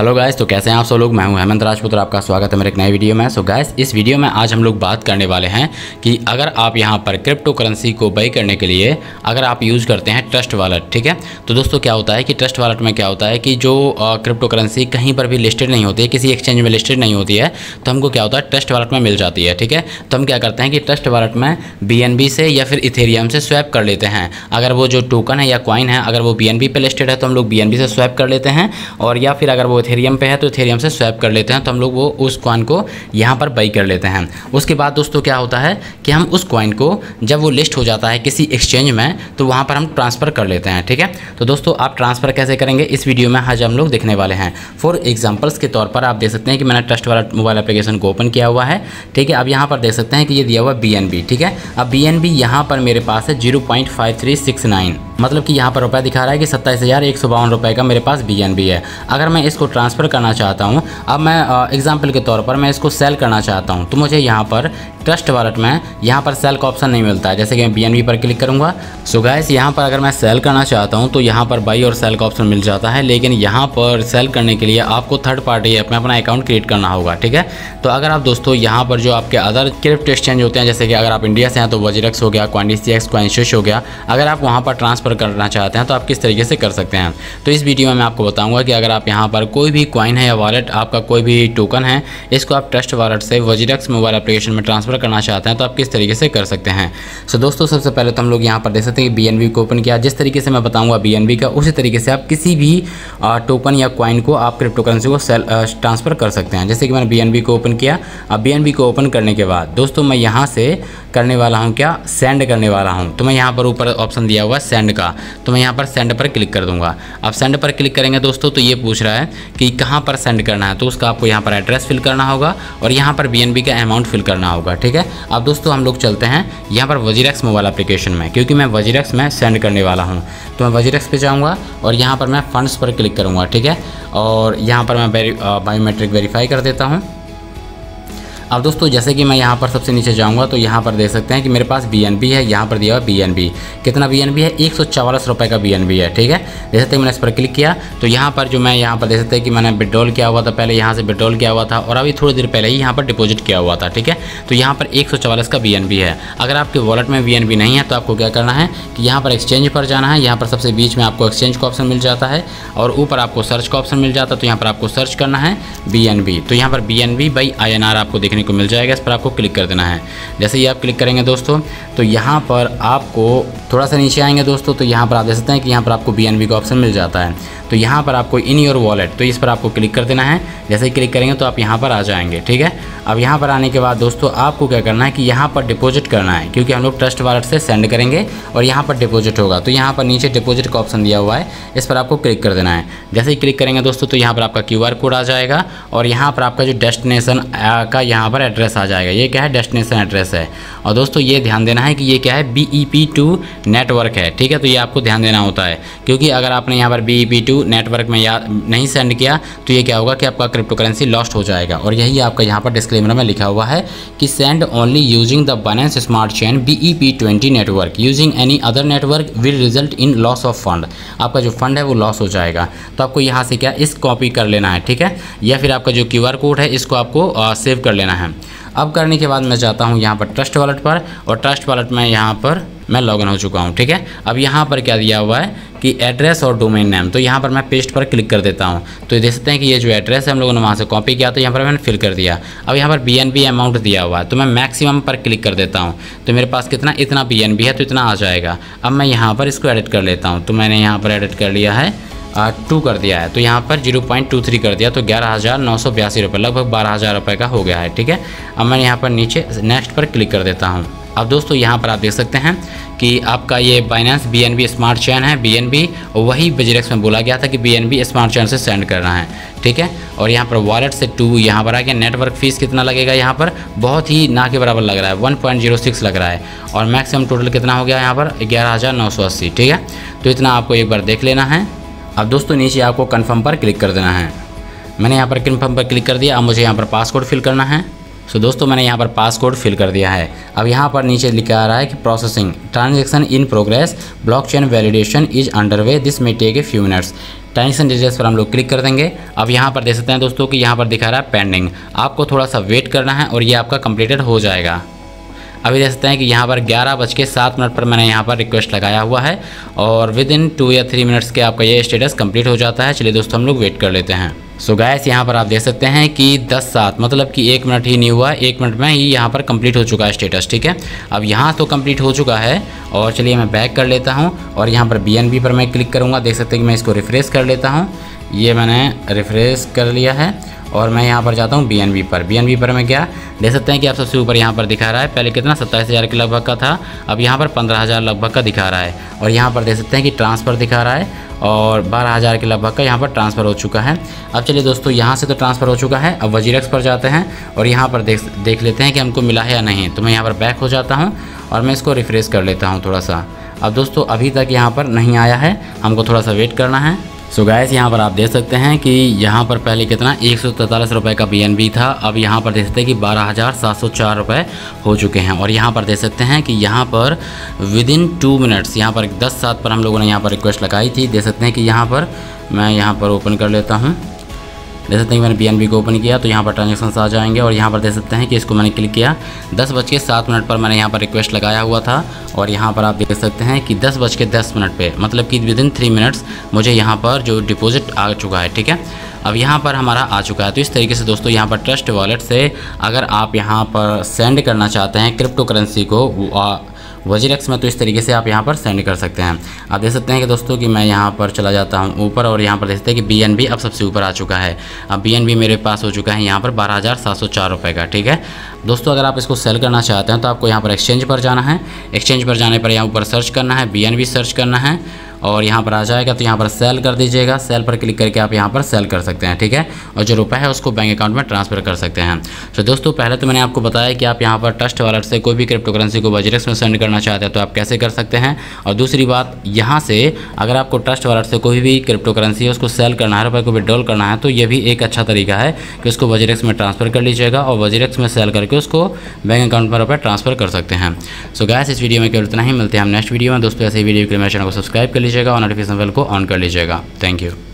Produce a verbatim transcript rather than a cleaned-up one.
Hello guys, तो कैसे हैं आप सब लोग। मैं हूं हेमंत राजपूत और आपका स्वागत है मेरे एक नए वीडियो में। सो गाइस, इस वीडियो में आज हम लोग बात करने वाले हैं कि अगर आप यहां पर क्रिप्टो करेंसी को बाई करने के लिए अगर आप यूज़ करते हैं ट्रस्ट वॉलेट, ठीक है। तो दोस्तों क्या होता है कि ट्रस्ट वॉलेट में क्या होता है कि जो क्रिप्टो करेंसी कहीं पर भी लिस्टेड नहीं होती है, किसी एक्सचेंज में लिस्टेड नहीं होती है, तो हमको क्या होता है ट्रस्ट वॉलेट में मिल जाती है, ठीक है। तो हम क्या करते हैं कि ट्रस्ट वॉलेट में बी एन बी से या फिर इथेरियम से स्वैप कर लेते हैं। अगर वो जो टोकन है या कॉइन है अगर वो बी एन बी पर लिस्टेड है तो हम लोग बी एन बी से स्वैप कर लेते हैं, और या फिर अगर वो इथेरियम पे है तो इथेरियम से स्वैप कर लेते हैं, तो हम लोग वो उस कॉइन को यहाँ पर बाई कर लेते हैं। उसके बाद दोस्तों क्या होता है कि हम उस कॉइन को जब वो लिस्ट हो जाता है किसी एक्सचेंज में तो वहाँ पर हम ट्रांसफ़र कर लेते हैं, ठीक है। तो दोस्तों आप ट्रांसफ़र कैसे करेंगे इस वीडियो में आज हम लोग देखने वाले हैं। फॉर एग्जाम्पल्स के तौर पर आप देख सकते हैं कि मैंने ट्रस्ट वॉलेट मोबाइल एप्लीकेशन को ओपन किया हुआ है, ठीक है। अब यहाँ पर देख सकते हैं कि ये दिया हुआ बी एन बी, ठीक है। अब बी एन बी यहाँ पर मेरे पास है zero point five three six nine, मतलब कि यहाँ पर रुपये दिखा रहा है कि सत्ताईस हज़ार एक सौ बावन रुपये का मेरे पास बी एन बी है। अगर मैं इसको ट्रांसफ़र करना चाहता हूं, अब मैं एग्जांपल के तौर पर मैं इसको सेल करना चाहता हूं, तो मुझे यहां पर ट्रस्ट वॉलेट में यहां पर सेल का ऑप्शन नहीं मिलता है। जैसे कि मैं बी एन बी पर क्लिक करूंगा, सो गाइस यहां पर अगर मैं सेल करना चाहता हूं तो यहां पर बाई और सेल का ऑप्शन मिल जाता है, लेकिन यहां पर सेल करने के लिए आपको थर्ड पार्टी ऐप में अपना अकाउंट क्रिएट करना होगा, ठीक है। तो अगर आप दोस्तों यहाँ पर जो आपके अदर क्रिप्टो एक्सचेंज होते हैं, जैसे कि अगर आप इंडिया से हैं तो WazirX हो गया, क्वांटिटीएक्स, क्वाइनशिश हो गया, अगर आप वहाँ पर ट्रांसफ़र करना चाहते हैं तो आप किस तरीके से कर सकते हैं। तो इस वीडियो में मैं आपको बताऊँगा कि अगर आप यहाँ पर कोई भी कॉइन है या वॉलेट, आपका कोई भी टोकन है, इसको आप ट्रस्ट वॉलेट से WazirX मोबाइल एप्लीकेशन में ट्रांसफ़र करना चाहते हैं तो आप किस तरीके से कर सकते हैं। सो दोस्तों सबसे पहले तो हम लोग यहाँ पर देख सकते हैं कि बी एन बी को ओपन किया। जिस तरीके से मैं बताऊँगा बी एन बी का, उसी तरीके से आप किसी भी टोकन या कॉइन को आप क्रिप्टो करेंसी को सेल ट्रांसफ़र कर सकते हैं। जैसे कि मैंने बी एन बी को ओपन किया। अब बी एन बी को ओपन करने के बाद दोस्तों मैं यहाँ से करने वाला हूँ क्या, सेंड करने वाला हूँ। तो मैं यहाँ पर ऊपर ऑप्शन दिया हुआ सेंड का, तो मैं यहाँ पर सेंड पर क्लिक कर दूँगा। अब सेंड पर क्लिक करेंगे दोस्तों तो ये पूछ रहा है कि कहाँ पर सेंड करना है, तो उसका आपको यहाँ पर एड्रेस फिल करना होगा और यहाँ पर बी एन बी का अमाउंट फिल करना होगा, ठीक है। अब दोस्तों हम लोग चलते हैं यहाँ पर WazirX मोबाइल एप्लीकेशन में, क्योंकि मैं WazirX में सेंड करने वाला हूँ। तो मैं WazirX पे जाऊँगा और यहाँ पर मैं फंड्स पर क्लिक करूँगा, ठीक है। और यहाँ पर मैं बायोमेट्रिक वेरीफाई कर देता हूँ। अब दोस्तों जैसे कि मैं यहाँ पर सबसे नीचे जाऊँगा तो यहाँ पर देख सकते हैं कि मेरे पास बी एन बी है, यहाँ पर दिया हुआ बी एन बी, कितना बी एन बी है, एक सौ चवालीस रुपये का बी एन बी है, ठीक है। देख सकते हैं मैंने इस पर क्लिक किया तो यहाँ पर जो मैं यहाँ पर देख सकते हैं कि मैंने विड्रॉल किया हुआ था, पहले यहाँ से विड्रॉल किया हुआ था और अभी थोड़ी देर पहले ही यहाँ पर डिपॉजिट किया हुआ था, ठीक है। तो यहाँ पर एक सौ चवालीस का बी एन बी है। अगर आपके वॉलेट में बी एन बी नहीं है तो आपको क्या करना है कि यहाँ पर एक्सचेंज पर जाना है। यहाँ पर सबसे बीच में आपको एक्सचेंज का ऑप्शन मिल जाता है और ऊपर आपको सर्च का ऑप्शन मिल जाता है, तो यहाँ पर आपको सर्च करना है बी एन बी। तो यहाँ पर B N B by I N R आपको देखने को मिल जाएगा, इस पर आपको क्लिक कर देना है। जैसे ही आप क्लिक करेंगे दोस्तों तो यहाँ पर आपको थोड़ा सा नीचे आएंगे दोस्तों तो यहाँ पर आप देख सकते हैं कि यहाँ पर आपको बी एन बी का ऑप्शन मिल जाता है। तो यहाँ पर आपको इन योर वॉलेट, तो इस पर आपको क्लिक कर देना है। जैसे ही क्लिक करेंगे तो आप यहाँ पर आ जाएंगे, ठीक है। अब यहाँ पर आने के बाद दोस्तों आपको क्या करना है कि यहाँ पर डिपॉजिट करना है, क्योंकि हम लोग ट्रस्ट वॉलेट से सेंड करेंगे और यहाँ पर डिपॉजिट होगा। तो यहाँ पर नीचे डिपॉजिट का ऑप्शन दिया हुआ है, इस पर आपको क्लिक कर देना है। जैसे ही क्लिक करेंगे दोस्तों तो यहाँ पर आपका क्यू आर कोड आ जाएगा और यहाँ पर आपका जो डेस्टिनेशन का यहाँ पर एड्रेस आ जाएगा। ये क्या है, डेस्टिनेशन एड्रेस है। और दोस्तों ये ध्यान देना है कि ये क्या है, B E P two network है, ठीक है। तो ये आपको ध्यान देना होता है, क्योंकि अगर आपने यहाँ पर B E P two network में या नहीं सेंड किया तो ये क्या होगा कि आपका क्रिप्टो करेंसी लॉस्ट हो जाएगा। और यही आपका यहाँ पर डिस्क्लेमर में लिखा हुआ है कि send only using the Binance smart chain B E P twenty network, using any other network will result in loss of fund. आपका जो फंड है वो लॉस हो जाएगा। तो आपको यहाँ से क्या इस कॉपी कर लेना है, ठीक है, या फिर आपका जो क्यू आर कोड है इसको आपको सेव कर लेना है। अब करने के बाद मैं जाता हूँ यहाँ पर ट्रस्ट वॉलेट पर, और ट्रस्ट वॉलेट में यहाँ पर मैं लॉगिन हो चुका हूँ, ठीक है। अब यहाँ पर क्या दिया हुआ है कि एड्रेस और डोमेन नेम, तो यहाँ पर मैं पेस्ट पर क्लिक कर देता हूँ। तो देख सकते हैं कि ये जो एड्रेस है हम लोगों ने वहाँ से कॉपी किया तो यहाँ पर मैंने फिल कर दिया। अब यहाँ पर बी एन बी अमाउंट दिया हुआ है तो मैं मैक्सिमम पर क्लिक कर देता हूँ। तो मेरे पास कितना, इतना बी एन बी है, तो इतना आ जाएगा। अब मैं यहाँ पर इसको एडिट कर लेता हूँ। तो मैंने यहाँ पर एडिट कर लिया है, टू कर दिया है, तो यहाँ पर जीरो पॉइंट टू थ्री कर दिया, तो ग्यारह हज़ार नौ सौ बयासी रुपये, लगभग बारह हज़ार रुपये का हो गया है, ठीक है। अब मैं यहाँ पर नीचे नेक्स्ट पर क्लिक कर देता हूँ। अब दोस्तों यहाँ पर आप देख सकते हैं कि आपका ये Binance B N B smart chain है, बी एन बी वही WazirX में बोला गया था कि B N B smart chain से सेंड करना है, ठीक है। और यहाँ पर वॉलेट से टू यहाँ पर आ गया। नेटवर्क फीस कितना लगेगा, यहाँ पर बहुत ही ना के बराबर लग रहा है, वन पॉइंट जीरो सिक्स लग रहा है। और मैक्सिमम टोटल कितना हो गया यहाँ पर, ग्यारह हज़ार नौ सौ अस्सी, ठीक है। तो इतना आपको एक बार देख लेना है। अब दोस्तों नीचे आपको कन्फर्म पर क्लिक कर देना है। मैंने यहाँ पर कन्फर्म पर क्लिक कर दिया। अब मुझे यहाँ पर पासवर्ड फिल करना है। सो दोस्तों मैंने यहाँ पर पास कोड फिल कर दिया है। अब यहाँ पर नीचे लिखा आ रहा है कि processing transaction in progress, blockchain validation is underway, this may take a few minutes. Transaction details पर हम लोग क्लिक कर देंगे। अब यहाँ पर देख सकते हैं दोस्तों कि यहाँ पर दिखा रहा है पेंडिंग, आपको थोड़ा सा वेट करना है और ये आपका कंप्लीटेड हो जाएगा। अभी देख सकते हैं कि यहाँ पर ग्यारह बज के सात मिनट पर मैंने यहाँ पर रिक्वेस्ट लगाया हुआ है और विद इन टू या थ्री मिनट्स के आपका ये स्टेटस कंप्लीट हो जाता है। चलिए दोस्तों हम लोग वेट कर लेते हैं। सो गाइस यहाँ पर आप देख सकते हैं कि दस सात मतलब कि एक मिनट ही नहीं हुआ, एक मिनट में ही यहाँ पर कंप्लीट हो चुका है स्टेटस। ठीक है, अब यहाँ तो कंप्लीट हो चुका है और चलिए मैं बैक कर लेता हूँ और यहाँ पर बी एन बी पर मैं क्लिक करूँगा। देख सकते हैं कि मैं इसको रिफ़्रेश कर लेता हूँ, ये मैंने रिफ़्रेश कर लिया है और मैं यहाँ पर जाता हूँ बी एन बी पर। बी एन बी पर मैं क्या देख सकते हैं कि आप सबसे ऊपर यहाँ पर दिखा रहा है, पहले कितना सत्ताईस हज़ार के लगभग का था, अब यहाँ पर पंद्रह हज़ार लगभग का दिखा रहा है और यहाँ पर देख सकते हैं कि ट्रांसफ़र दिखा रहा है और बारह हज़ार के लगभग का यहाँ पर ट्रांसफ़र हो चुका है। अब चलिए दोस्तों यहाँ से तो ट्रांसफ़र हो चुका है, अब WazirX पर जाते हैं और यहाँ पर देख देख लेते हैं कि हमको मिला है या नहीं। तो मैं यहाँ पर बैक हो जाता हूँ और मैं इसको रिफ़्रेश कर लेता हूँ थोड़ा सा। अब दोस्तों अभी तक यहाँ पर नहीं आया है, हमको थोड़ा सा वेट करना है। सो गाइस यहाँ पर आप देख सकते हैं कि यहाँ पर पहले कितना एक सौ तैंतालीस रुपये का बी एन बी था, अब यहाँ पर देख सकते हैं कि बारह हज़ार सात सौ चार रुपये हो चुके हैं और यहाँ पर देख सकते हैं कि यहाँ पर विद इन टू मिनट्स यहाँ पर दस सात पर हम लोगों ने यहाँ पर रिक्वेस्ट लगाई थी। देख सकते हैं कि यहाँ पर मैं यहाँ पर ओपन कर लेता हूँ। देख सकते हैं कि मैंने बी एन बी को ओपन किया तो यहाँ पर ट्रांजेक्शन्स आ जाएंगे और यहाँ पर देख सकते हैं कि इसको मैंने क्लिक किया। दस बज के सात मिनट पर मैंने यहाँ पर रिक्वेस्ट लगाया हुआ था और यहाँ पर आप देख सकते हैं कि दस बज के दस मिनट पर मतलब कि विद इन थ्री मिनट्स मुझे यहाँ पर जो डिपॉजिट आ चुका है। ठीक है, अब यहाँ पर हमारा आ चुका है। तो इस तरीके से दोस्तों यहाँ पर ट्रस्ट वॉलेट से अगर आप यहाँ पर सेंड करना चाहते हैं क्रिप्टो करेंसी को WazirX में, तो इस तरीके से आप यहाँ पर सेंड कर सकते हैं। आप देख सकते हैं कि दोस्तों कि मैं यहाँ पर चला जाता हूँ ऊपर और यहाँ पर देख सकते हैं कि बी एन बी अब सबसे ऊपर आ चुका है। अब बी एन बी मेरे पास हो चुका है यहाँ पर बारह हज़ार सात सौ चार रुपये का। ठीक है दोस्तों, अगर आप इसको सेल करना चाहते हैं तो आपको यहाँ पर एक्सचेंज पर जाना है। एक्सचेंज पर जाने पर यहाँ ऊपर सर्च करना है, बी एन बी सर्च करना है और यहाँ पर आ जाएगा। तो यहाँ पर सेल कर दीजिएगा, सेल पर क्लिक करके आप यहाँ पर सेल कर सकते हैं। ठीक है, और जो रुपया है उसको बैंक अकाउंट में ट्रांसफ़र कर सकते हैं। तो दोस्तों पहले तो मैंने आपको बताया कि आप यहाँ पर ट्रस्ट वॉलेट से कोई भी क्रिप्टो करेंसी को WazirX में सेंड करना चाहते हैं तो आप कैसे कर सकते हैं, और दूसरी बात यहाँ से अगर आपको ट्रस्ट वॉलेट से कोई भी क्रिप्टो करेंसी है उसको सेल करना है, रुपये को विड्रॉल करना है, तो ये भी एक अच्छा तरीका है कि उसको WazirX में ट्रांसफ़र कर लीजिएगा और WazirX में सेल करके उसको बैंक अकाउंट में रुपये ट्रांसफ़र कर सकते हैं। सो गाइस इस वीडियो में केवल इतना ही, मिलते हैं हम नेक्स्ट वीडियो में। दोस्तों ऐसे वीडियो के लिए मेरे चैनल को सब्सक्राइब कर लीजिएगा और नोटिफिकेशन बेल को ऑन कर लीजिएगा। Thank you.